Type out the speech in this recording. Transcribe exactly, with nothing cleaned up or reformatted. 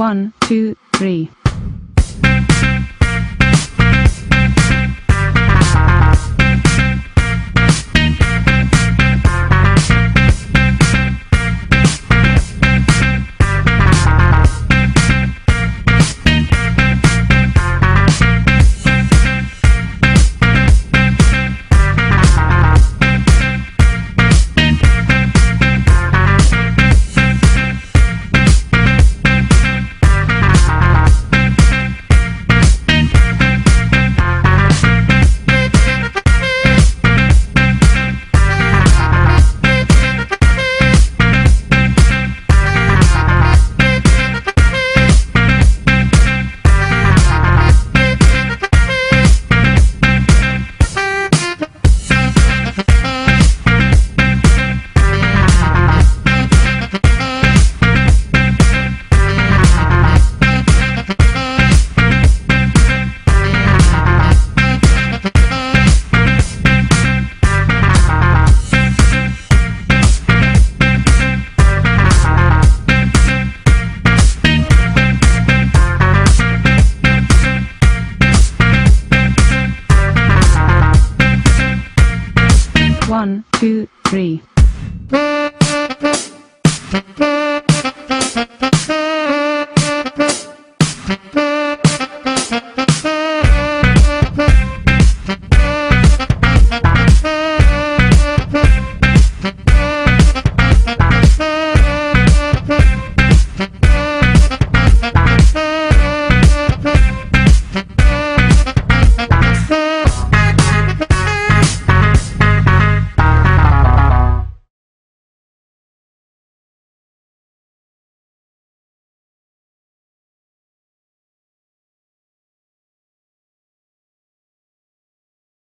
One, two, three. One, two, three.